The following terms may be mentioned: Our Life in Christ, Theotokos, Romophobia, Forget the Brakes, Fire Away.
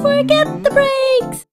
Forget the brakes!